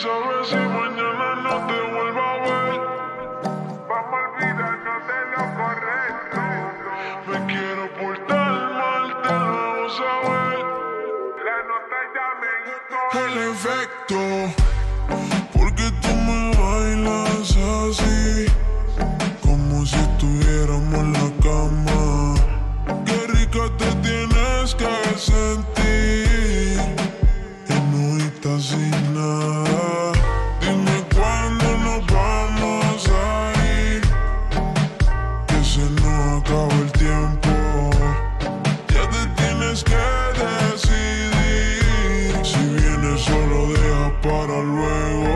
sabes si mañana no te vuelvo a ver. Vamos a olvidarnos de lo correcto. Me quiero portar mal, te lo vamos a ver. La nota ya me gustó. El efecto. Porque tú me bailas así, como si estuviéramos en la cama. Qué rica te tienes que sentir en nudita sin nada. Dime cuándo nos vamos a ir, que se nos acaba el tiempo. Ya te tienes que decidir. Si vienes solo deja para luego.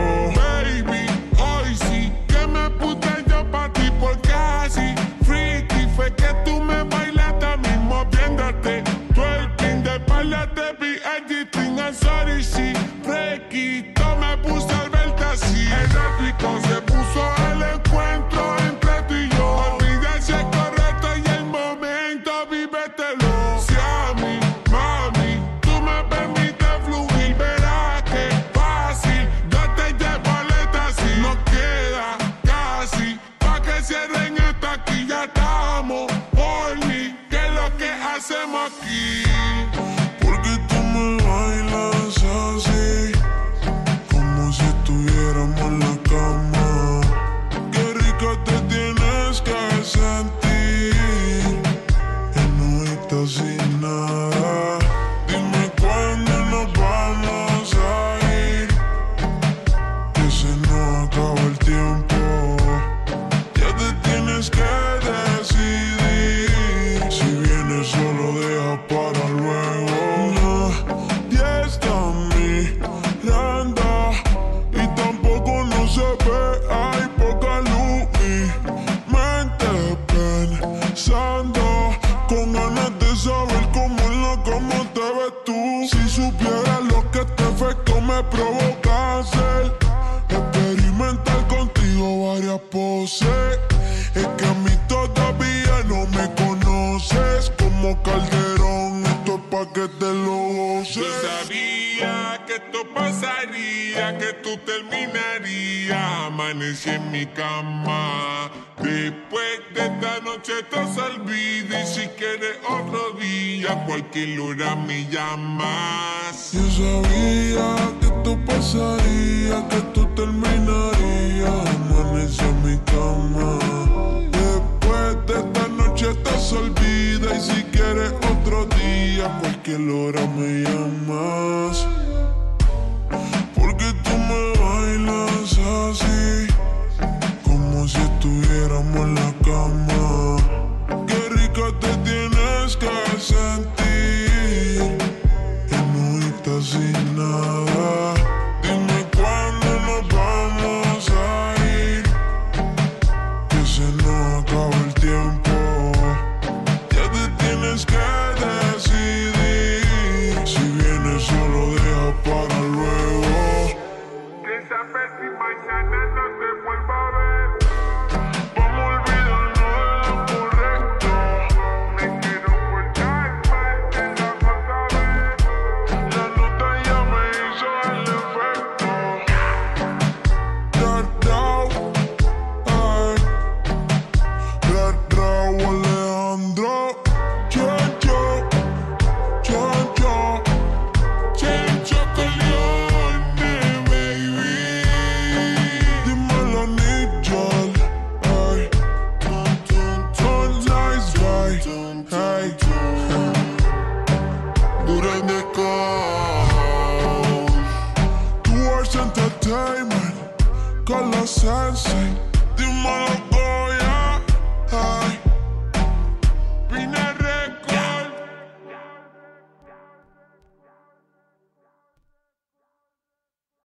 Baby, hoy sí que me puse yo pa' ti, porque así freaky fue que tú me bailaste a mí moviéndote. Twerking de espalda te vi editing, I'm sorry, sí. Frequito me puse al verte así. Eléctrico se puso el encuentro entre tú y yo. Olvida si es correcto y el momento, vívetelo. Si a mí, mami, tú me permites fluir, verás que fácil yo te llevo al éxtasis. Nos queda casi pa' que cierren esto aquí. Ya estamos por mí, que es lo que hacemos aquí. Porque tú me bailas así, como si estuviéramos en la cama. Qué rica te tienes que sentir en nudita sin nada. Dime cuándo nos vamos a ir, que se nos acaba el tiempo. Ya te tienes que decidir. Si vienes solo deja para luego. Nadie está mirando y tampoco no se ve. Hay poca luz, mi mente pensando con ganas de saber cómo en la cama te ves tú. Si supieras lo que este efecto me provoca hacer, experimentar contigo varias poses. Es que a mí todavía no me conoces como Calderón, esto es pa' que te lo goces. Yo sabía que esto pasaría, que tú terminarías. Amanecí en mi cama. Después de esta noche te se olvida, y si quieres otro día, cualquier hora me llamas. Yo sabía